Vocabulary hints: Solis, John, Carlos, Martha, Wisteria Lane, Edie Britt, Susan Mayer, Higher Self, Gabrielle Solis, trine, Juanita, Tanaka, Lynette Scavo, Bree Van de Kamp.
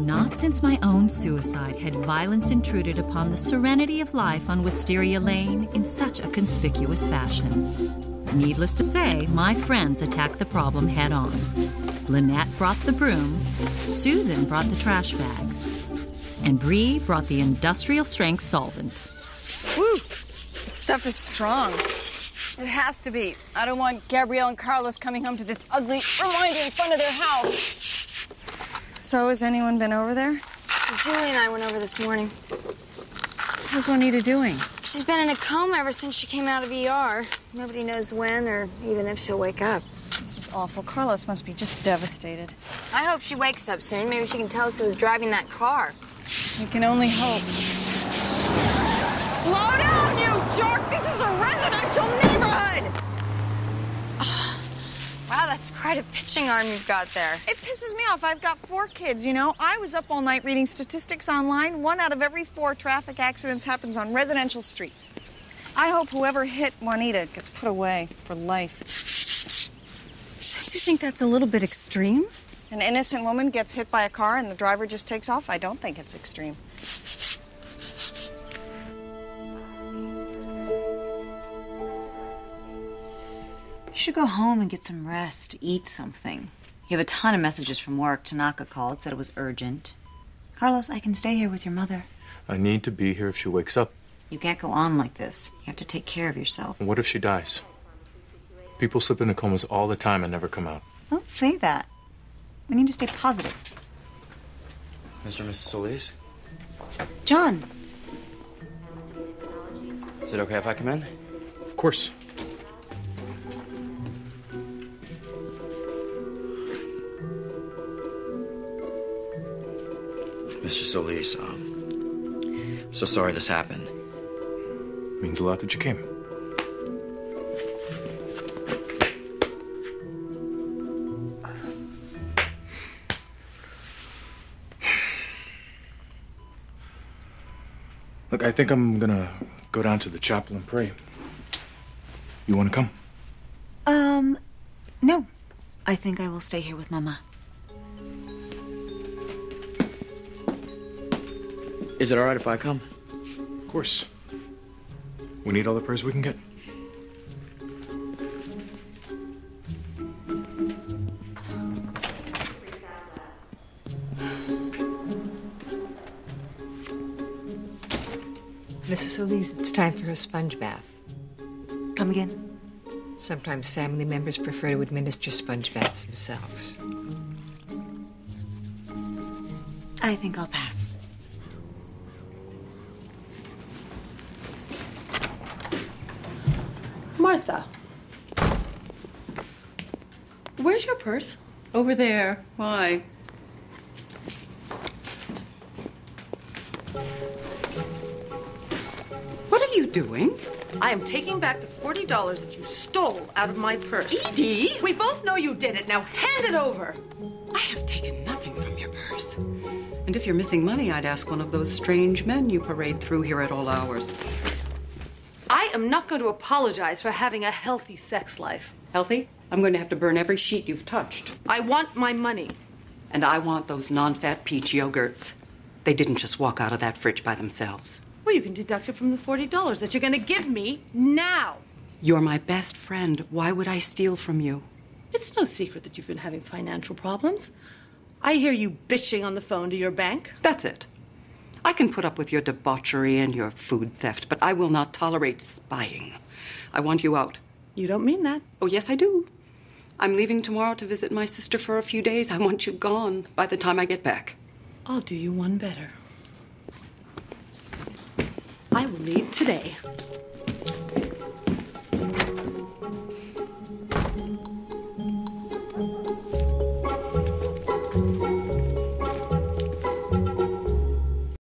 Not since my own suicide had violence intruded upon the serenity of life on Wisteria Lane in such a conspicuous fashion. Needless to say, my friends attacked the problem head-on. Lynette brought the broom, Susan brought the trash bags, and Bree brought the industrial-strength solvent. Woo! That stuff is strong. It has to be. I don't want Gabrielle and Carlos coming home to this ugly reminder in front of their house. So, has anyone been over there? Julie and I went over this morning. How's Juanita doing? She's been in a coma ever since she came out of ER. Nobody knows when or even if she'll wake up. This is awful. Carlos must be just devastated. I hope she wakes up soon. Maybe she can tell us who was driving that car. We can only hope. Slow down, you jerk! This is a residential neighborhood! Oh, wow, that's quite a pitching arm you've got there. It pisses me off. I've got 4 kids, you know. I was up all night reading statistics online. 1 out of every 4 traffic accidents happens on residential streets. I hope whoever hit Juanita gets put away for life. Don't you think that's a little bit extreme? An innocent woman gets hit by a car and the driver just takes off? I don't think it's extreme. You should go home and get some rest, eat something. You have a ton of messages from work. Tanaka called, said it was urgent. Carlos, I can stay here with your mother. I need to be here if she wakes up. You can't go on like this. You have to take care of yourself. And what if she dies? People slip into comas all the time and never come out. Don't say that. We need to stay positive. Mr. and Mrs. Solis? John. Is it okay if I come in? Of course. Mr. Solis, I'm so sorry this happened. It means a lot that you came. Look, I think I'm gonna go down to the chapel and pray. You wanna come? No. I think I will stay here with Mama. Is it all right if I come? Of course. We need all the prayers we can get. Mrs. Solis, it's time for her sponge bath. Come again? Sometimes family members prefer to administer sponge baths themselves. I think I'll pass. Martha. Where's your purse? Over there. Why? Doing? I am taking back the $40 that you stole out of my purse. Edie! We both know you did it. Now hand it over. I have taken nothing from your purse. And if you're missing money, I'd ask one of those strange men you parade through here at all hours. I am not going to apologize for having a healthy sex life. Healthy? I'm going to have to burn every sheet you've touched. I want my money. And I want those non-fat peach yogurts. They didn't just walk out of that fridge by themselves. Well, you can deduct it from the $40 that you're going to give me now. You're my best friend. Why would I steal from you? It's no secret that you've been having financial problems. I hear you bitching on the phone to your bank. That's it. I can put up with your debauchery and your food theft, but I will not tolerate spying. I want you out. You don't mean that. Oh, yes, I do. I'm leaving tomorrow to visit my sister for a few days. I want you gone by the time I get back. I'll do you one better. I will leave today.